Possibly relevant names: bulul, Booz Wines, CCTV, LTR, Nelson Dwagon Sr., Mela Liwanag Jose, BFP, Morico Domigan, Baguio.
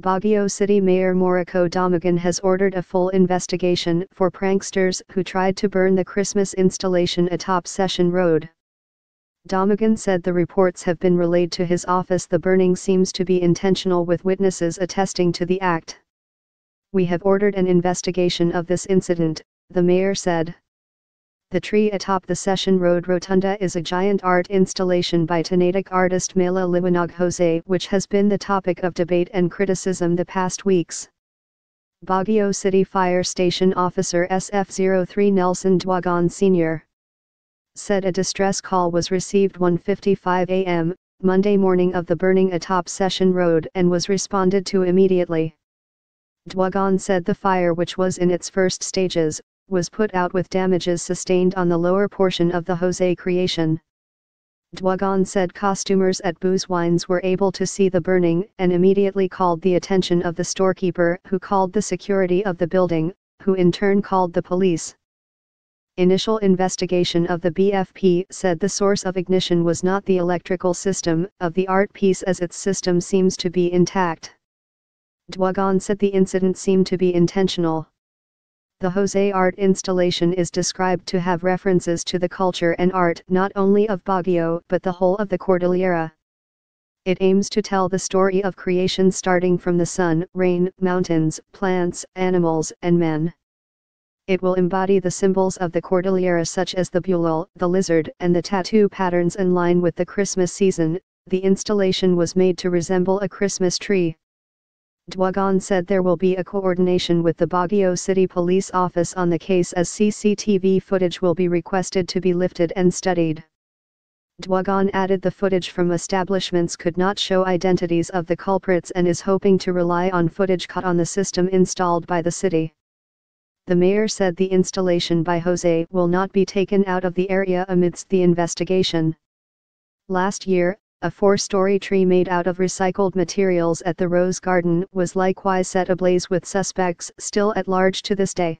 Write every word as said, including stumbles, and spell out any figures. Baguio City Mayor Morico Domigan has ordered a full investigation for pranksters who tried to burn the Christmas installation atop Session Road. Domigan said the reports have been relayed to his office. The burning seems to be intentional, with witnesses attesting to the act. "We have ordered an investigation of this incident," the mayor said. The tree atop the Session Road Rotunda is a giant art installation by Tanaitic artist Mela Liwanag Jose, which has been the topic of debate and criticism the past weeks. Baguio City Fire Station Officer S F zero three Nelson Dwagon Senior said a distress call was received one fifty-five a m Monday morning of the burning atop Session Road and was responded to immediately. Dwagon said the fire, which was in its first stages, was put out with damages sustained on the lower portion of the Jose creation. Dwagon said customers at Booz Wines were able to see the burning and immediately called the attention of the storekeeper, who called the security of the building, who in turn called the police. Initial investigation of the B F P said the source of ignition was not the electrical system of the art piece, as its system seems to be intact. Dwagon said the incident seemed to be intentional. The Jose art installation is described to have references to the culture and art not only of Baguio but the whole of the Cordillera. It aims to tell the story of creation starting from the sun, rain, mountains, plants, animals, and men. It will embody the symbols of the Cordillera, such as the bulul, the lizard, and the tattoo patterns, in line with the Christmas season. The installation was made to resemble a Christmas tree. Dwagon said there will be a coordination with the Baguio City Police Office on the case, as C C T V footage will be requested to be lifted and studied. Dwagon added the footage from establishments could not show identities of the culprits and is hoping to rely on footage caught on the system installed by the city. The mayor said the installation by Jose will not be taken out of the area amidst the investigation. Last year, a four-story tree made out of recycled materials at the Rose Garden was likewise set ablaze, with suspects still at large to this day.